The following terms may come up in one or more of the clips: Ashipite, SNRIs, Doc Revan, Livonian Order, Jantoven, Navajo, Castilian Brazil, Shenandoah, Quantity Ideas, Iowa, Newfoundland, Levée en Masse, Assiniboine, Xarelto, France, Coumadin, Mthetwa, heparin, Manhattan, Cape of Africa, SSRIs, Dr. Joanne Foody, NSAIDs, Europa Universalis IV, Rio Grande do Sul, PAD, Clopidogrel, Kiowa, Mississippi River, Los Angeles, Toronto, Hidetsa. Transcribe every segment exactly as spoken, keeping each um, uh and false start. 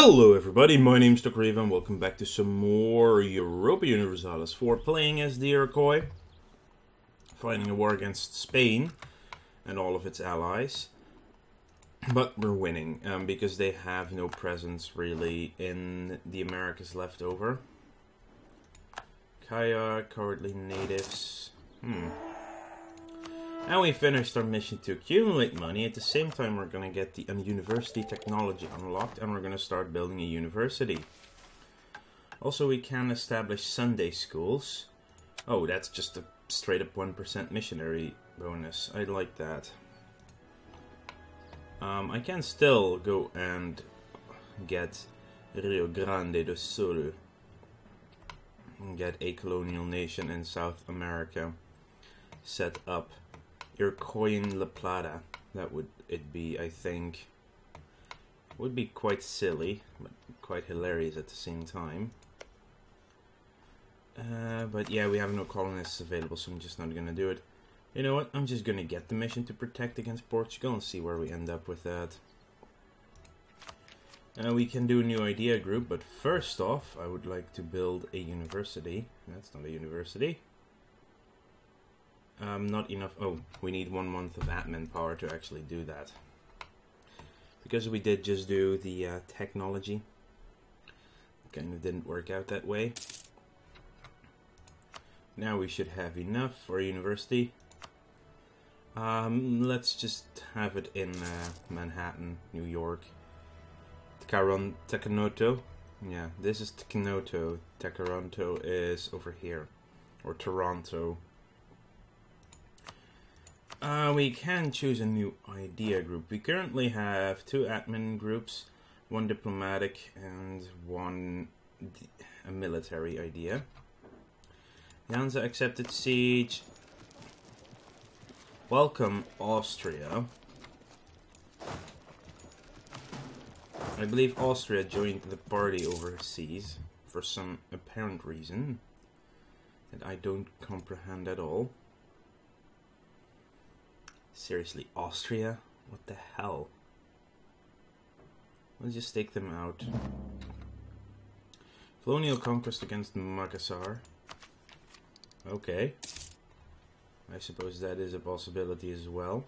Hello everybody, my name's Doc Revan. Welcome back to some more Europa Universalis four, playing as the Iroquois, fighting a war against Spain and all of its allies. But we're winning, um, because they have no presence really in the Americas left over. Kaya, cowardly natives. Hmm. And we finished our mission to accumulate money. At the same time, we're going to get the um, university technology unlocked, and we're going to start building a university. Also, we can establish Sunday schools. Oh, that's just a straight up one percent missionary bonus. I like that. Um, I can still go and get Rio Grande do Sul and get a colonial nation in South America set up. Iroquois La Plata, that would it be, I think. Would be quite silly, but quite hilarious at the same time. Uh, but yeah, we have no colonists available, so I'm just not gonna do it. You know what, I'm just gonna get the mission to protect against Portugal and see where we end up with that. Uh, we can do a new idea group, but first off, I would like to build a university. That's not a university. Um, not enough. Oh, we need one month of admin power to actually do that, because we did just do the uh, technology. Kind of didn't work out that way. Now we should have enough for university. Um, let's just have it in uh, Manhattan, New York. Tacaron, Tacaroto. Yeah, this is Tacaroto. Tacaroto is over here, or Toronto. Uh, we can choose a new idea group. We currently have two admin groups, one diplomatic and one di a military idea. Nyanza accepted siege. Welcome, Austria. I believe Austria joined the party overseas for some apparent reason that I don't comprehend at all. Seriously, Austria? What the hell? Let's just take them out. Colonial conquest against Makassar. Okay. I suppose that is a possibility as well.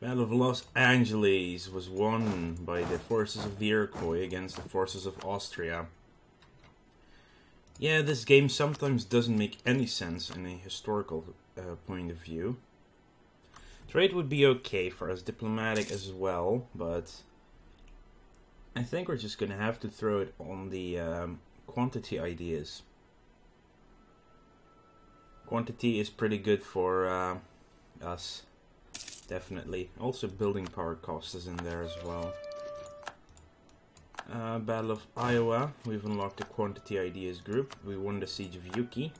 Battle of Los Angeles was won by the forces of the Iroquois against the forces of Austria. Yeah, this game sometimes doesn't make any sense in a historical uh, point of view. Trade would be okay for us, diplomatic as well, but I think we're just going to have to throw it on the um, quantity ideas. Quantity is pretty good for uh, us, definitely. Also building power cost is in there as well. Uh, Battle of Iowa, we've unlocked the quantity ideas group. We won the siege of Yuki.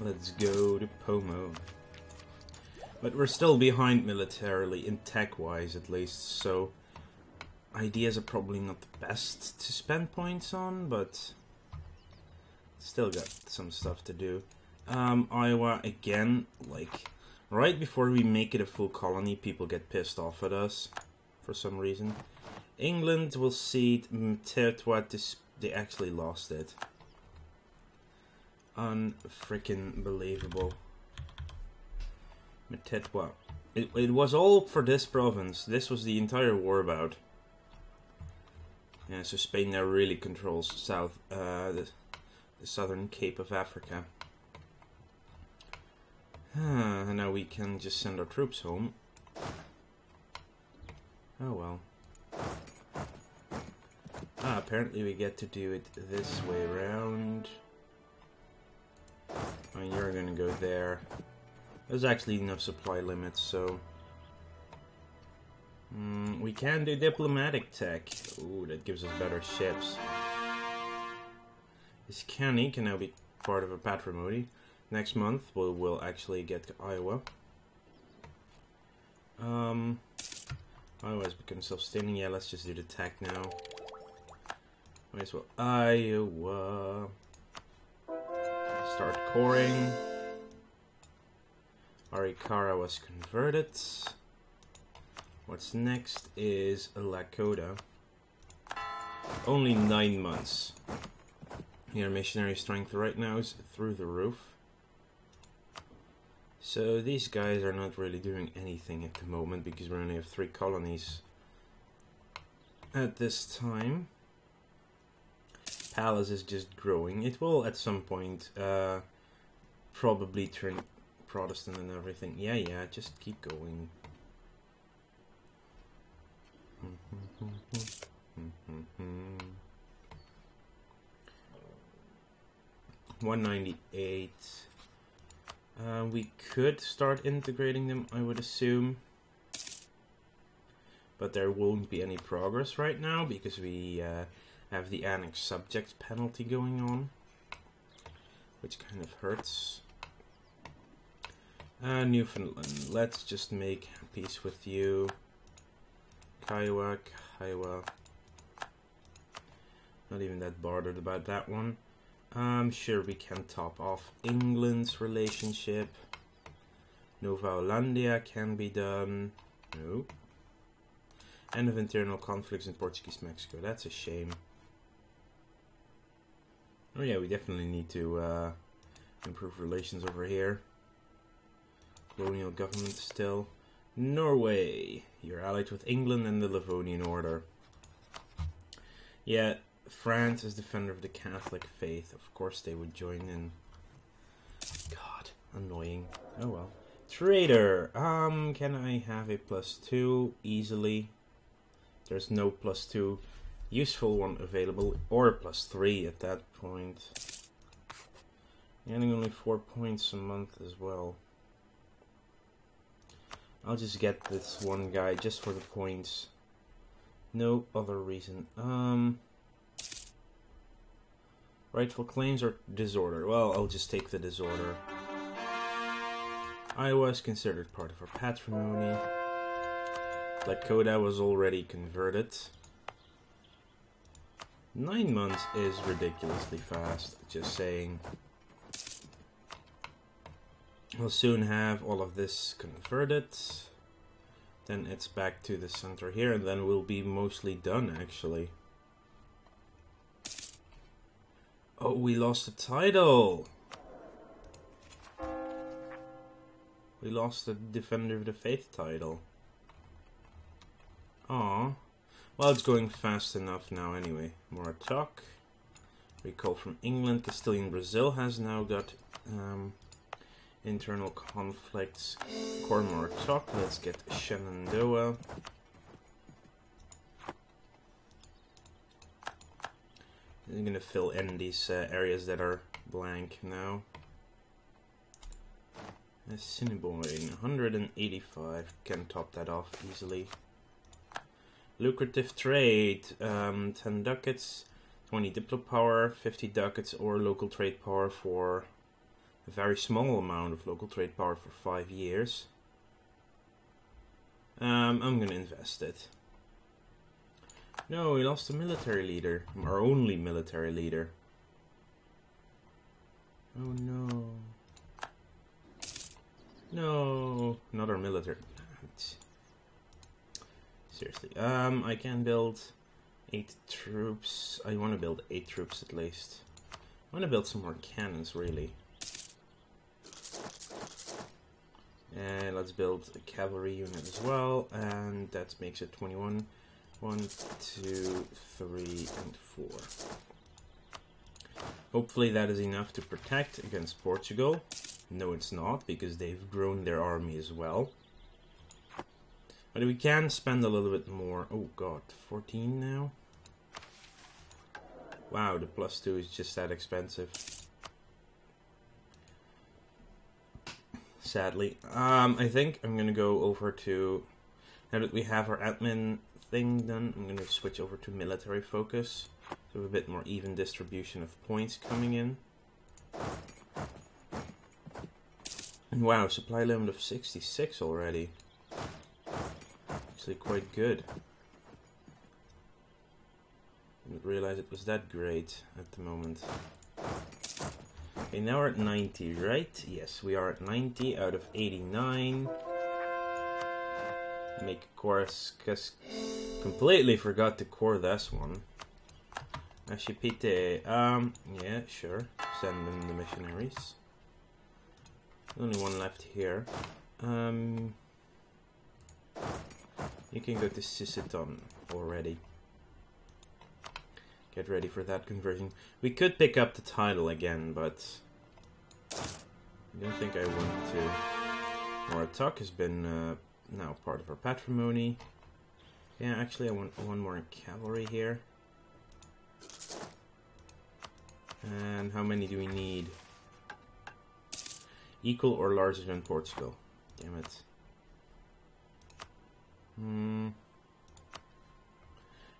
Let's go to Pomo. But we're still behind militarily, in tech-wise at least, so ideas are probably not the best to spend points on, but still got some stuff to do. Um, Iowa, again, like, right before we make it a full colony, people get pissed off at us for some reason. England will cede Mthetwa to Spain. They actually lost it. Unfreaking believable. Mthetwa. It, it was all for this province. This was the entire war about. Yeah, so Spain now really controls south, uh, the, the southern Cape of Africa. Huh, now we can just send our troops home. Oh well. Ah, apparently we get to do it this way around. And you're gonna go there. There's actually no supply limits, so mm, we can do diplomatic tech. Ooh, that gives us better ships. This county can now be part of a patrimony. Next month we will actually get to Iowa. Um, Iowa has become self-standing. Yeah, let's just do the tech now. Might as well. Iowa. Start coring. Arikara was converted. What's next is Lakota. Only nine months. Your missionary strength right now is through the roof. So these guys are not really doing anything at the moment because we only have three colonies at this time. Palace is just growing. It will at some point uh, probably turn Protestant and everything. Yeah, yeah, just keep going. one ninety-eight. Uh, we could start integrating them, I would assume. But there won't be any progress right now because we uh, have the annex subjects penalty going on, which kind of hurts. Uh, Newfoundland, let's just make peace with you. Kiowa, Kiowa. Not even that bothered about that one. I'm sure we can top off England's relationship. Nova Hollandia can be done. No. End of internal conflicts in Portuguese Mexico. That's a shame. Oh yeah, we definitely need to uh, improve relations over here. Colonial government still. Norway. You're allied with England and the Livonian Order. Yeah, France is defender of the Catholic faith. Of course they would join in. God, annoying. Oh well. Trader. Um, can I have a plus two? Easily. There's no plus two useful one available, or plus three at that point. Getting only four points a month as well. I'll just get this one guy just for the points. No other reason. Um, rightful claims or disorder? Well, I'll just take the disorder. Iowa is considered part of our patrimony. Lakota was already converted. Nine months is ridiculously fast, just saying. We'll soon have all of this converted. Then it's back to the center here, and then we'll be mostly done, actually. Oh, we lost the title! We lost the Defender of the Faith title. Aw. Well, it's going fast enough now anyway. More talk. Recall from England. Castilian Brazil has now got um, internal conflicts. Core more talk. Let's get Shenandoah. I'm going to fill in these uh, areas that are blank now. Assiniboine, one hundred eighty-five. Can top that off easily. Lucrative trade, um, ten ducats, twenty diplo power, fifty ducats or local trade power for a very small amount of local trade power for five years. Um, I'm gonna invest it. No, we lost a military leader, our only military leader. Oh no. No, not our military. Seriously, um, I can build eight troops. I want to build eight troops at least. I want to build some more cannons, really. And let's build a cavalry unit as well, and that makes it twenty-one. One, two, three, and four. Hopefully that is enough to protect against Portugal. No, it's not, because they've grown their army as well. But we can spend a little bit more. Oh god, fourteen now? Wow, the plus two is just that expensive. Sadly. Um, I think I'm gonna go over to... Now that we have our admin thing done, I'm gonna switch over to military focus. So a bit more even distribution of points coming in. And wow, supply limit of sixty-six already. Quite good. Didn't realize it was that great at the moment. Okay, now we're at ninety, right? Yes, we are at ninety out of eighty-nine. make a chorus, because completely forgot to core this one. Ashipite, um, yeah, sure. Send them the missionaries. Only one left here. Um, you can go to Sisiton already. Get ready for that conversion. We could pick up the title again, but I don't think I want to. Moratok has been uh, now part of our patrimony. Yeah, actually I want one more cavalry here. And how many do we need? Equal or larger than Portugal. Damn it. Hmm.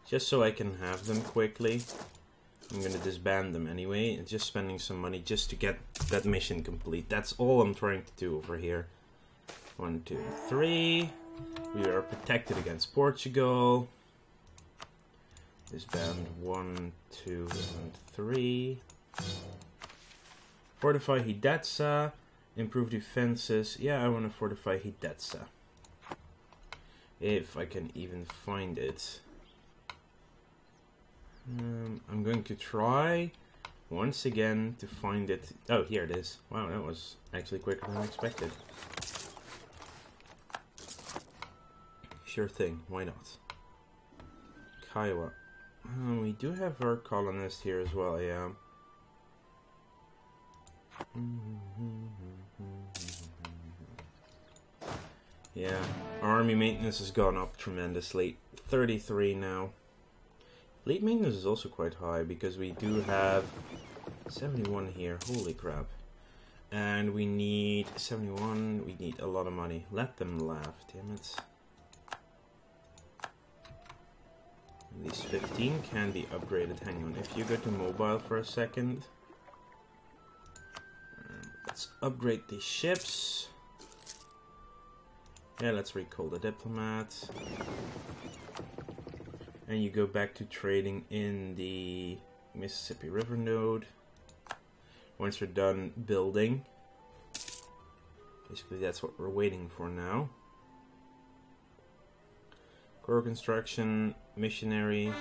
Just so I can have them quickly. I'm gonna disband them anyway. And just spending some money just to get that mission complete. That's all I'm trying to do over here. One, two, three. We are protected against Portugal. Disband one, two, and three. Fortify Hidetsa. Improve defenses. Yeah, I want to fortify Hidetsa. If I can even find it. Um, I'm going to try once again to find it. Oh, here it is. Wow, that was actually quicker than I expected. Sure thing, why not? Kiowa. Um, we do have our colonist here as well, yeah. Yeah, army maintenance has gone up tremendously. thirty-three now. Fleet maintenance is also quite high because we do have seventy-one here. Holy crap. And we need seventy-one. We need a lot of money. Let them laugh, damn it. These fifteen can be upgraded. Hang on, if you go to mobile for a second. Let's upgrade these ships. Yeah, let's recall the diplomat. And you go back to trading in the Mississippi River node. Once you're done building. Basically, that's what we're waiting for now. Core construction, missionary.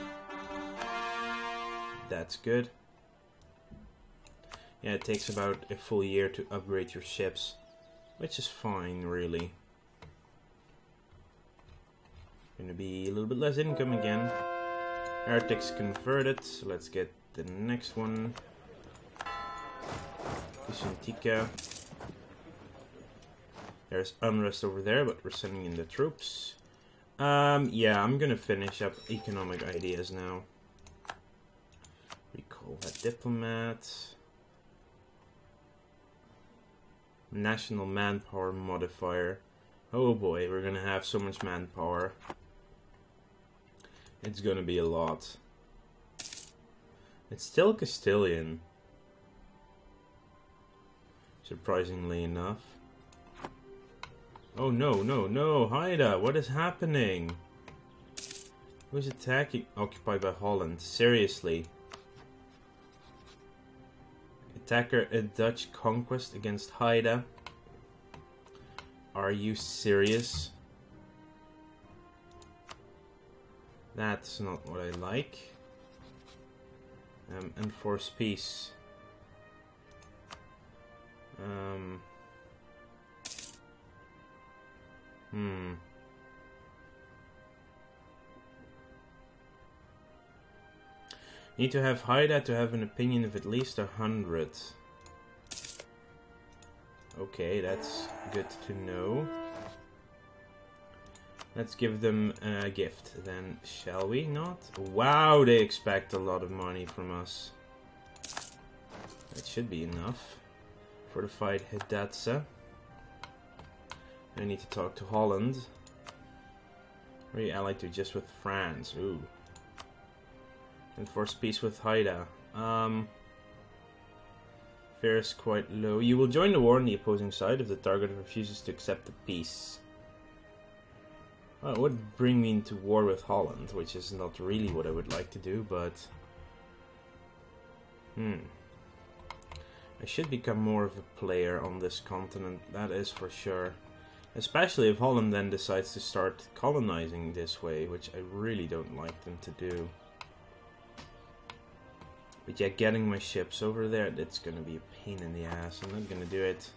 That's good. Yeah, it takes about a full year to upgrade your ships, which is fine, really. Gonna be a little bit less income again. Heretics converted, so let's get the next one. Kusuntika. There's unrest over there, but we're sending in the troops. Um, yeah, I'm gonna finish up economic ideas now. Recall that diplomat. National manpower modifier. Oh boy, we're gonna have so much manpower. It's gonna be a lot. It's still Castilian. Surprisingly enough. Oh no, no, no, Haida, what is happening? Who's attacking? Occupied by Holland, seriously. Attacker, a Dutch conquest against Haida. Are you serious? That's not what I like. Um, enforce peace. Um... Hmm. Need to have Haida to have an opinion of at least a hundred. Okay, that's good to know. Let's give them a gift then, shall we not? Wow, they expect a lot of money from us. That should be enough. Fortified Hidetsa. I need to talk to Holland. Or are you allied to just with France? Ooh. Enforce peace with Haida. Um, Fair is quite low. You will join the war on the opposing side if the target refuses to accept the peace. Well, it would bring me into war with Holland, which is not really what I would like to do, but... Hmm. I should become more of a player on this continent, that is for sure. Especially if Holland then decides to start colonizing this way, which I really don't like them to do. But yeah, getting my ships over there, that's going to be a pain in the ass. I'm not going to do it.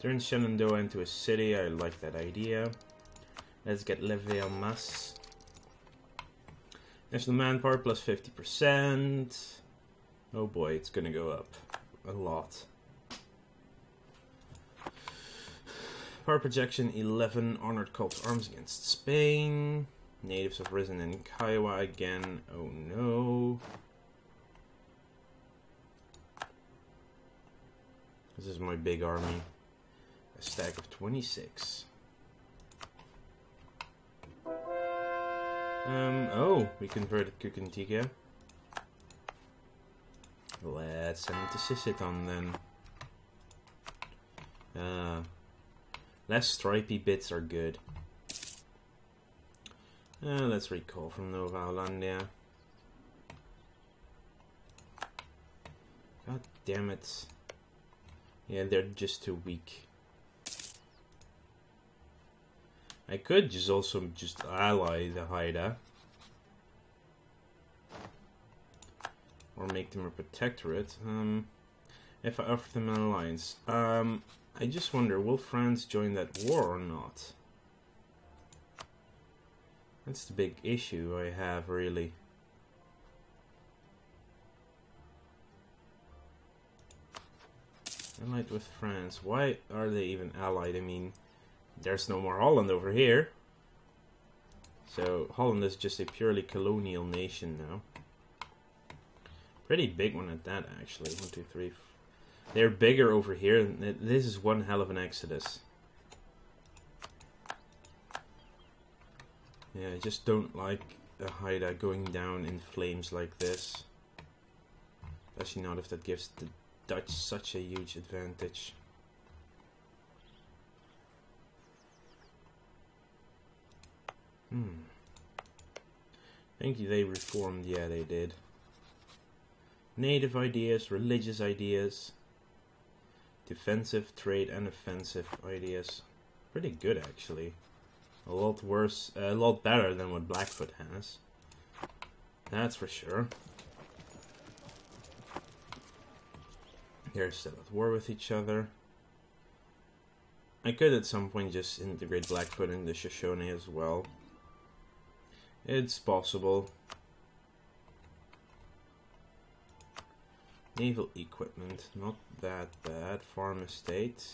Turn Shenandoah into a city, I like that idea. Let's get levée en masse. National manpower plus fifty percent. Oh boy, it's going to go up a lot. Power projection eleven, honored cult arms against Spain. Natives have risen in Kiowa again. Oh no. This is my big army. A stack of twenty-six. Um, oh, we converted Kukuntika. Let's send it to Sisiton then. Uh, less stripy bits are good. Uh, let's recall from Nova Hollandia. God damn it. Yeah, they're just too weak. I could just also just ally the Haida. Or make them a protectorate. Um, if I offer them an alliance. Um, I just wonder, will France join that war or not? That's the big issue I have, really. Allied with France. Why are they even allied? I mean, there's no more Holland over here. So, Holland is just a purely colonial nation now. Pretty big one at that, actually. One, two, three, four. They're bigger over here. This is one hell of an exodus. Yeah, I just don't like the Haida going down in flames like this. Especially not if that gives the Dutch such a huge advantage. Hmm. I think they reformed. Yeah, they did. Native ideas, religious ideas, defensive, trade, and offensive ideas. Pretty good, actually. A lot worse, uh, a lot better than what Blackfoot has. That's for sure. They're still at war with each other. I could at some point just integrate Blackfoot into Shoshone as well. It's possible. Naval equipment, not that bad. Farm estate.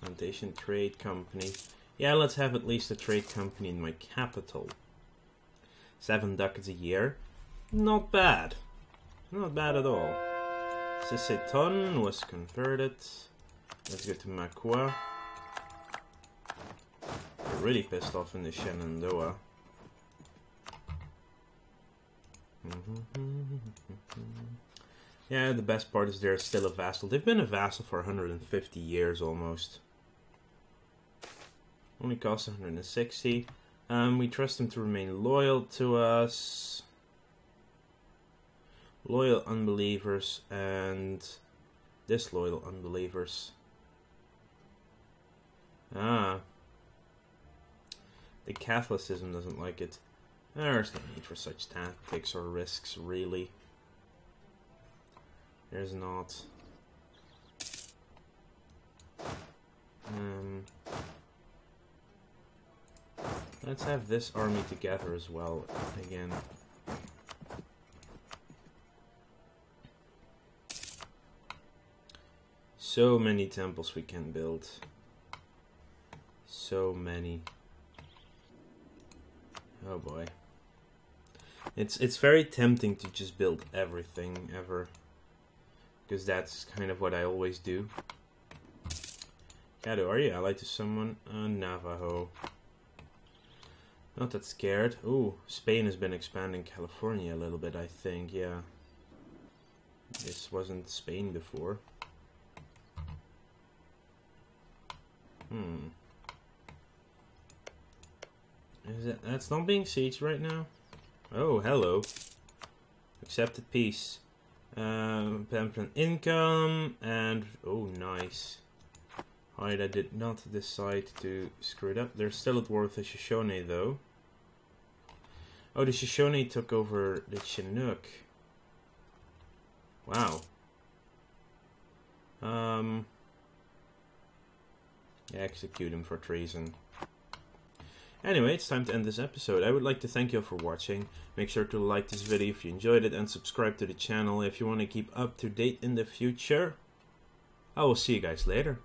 Plantation trade company. Yeah, let's have at least a trade company in my capital. Seven ducats a year. Not bad. Not bad at all. Sisiton was converted. Let's go to Makwa. They're really pissed off in the Shenandoah. Yeah, the best part is they're still a vassal. They've been a vassal for one hundred fifty years almost. Only costs one hundred sixty. Um, we trust them to remain loyal to us. Loyal unbelievers and disloyal unbelievers. Ah. The Catholicism doesn't like it. There's no need for such tactics or risks, really. There's not. Um... Let's have this army together as well, again. So many temples we can build. So many. Oh boy. It's, it's very tempting to just build everything, ever. Because that's kind of what I always do. Kado, are you allied to someone? Uh, Navajo. Not that scared. Ooh, Spain has been expanding California a little bit, I think, yeah. This wasn't Spain before. Hmm. Is that, that's not being sieged right now? Oh, hello. Accepted peace. Um, permanent income, and... oh, nice. Haida did not decide to screw it up. They're still at war with the Shoshone, though. Oh, the Shoshone took over the Chinook. Wow. Um. Yeah, execute him for treason. Anyway, it's time to end this episode. I would like to thank you all for watching. Make sure to like this video if you enjoyed it and subscribe to the channel if you want to keep up to date in the future. I will see you guys later.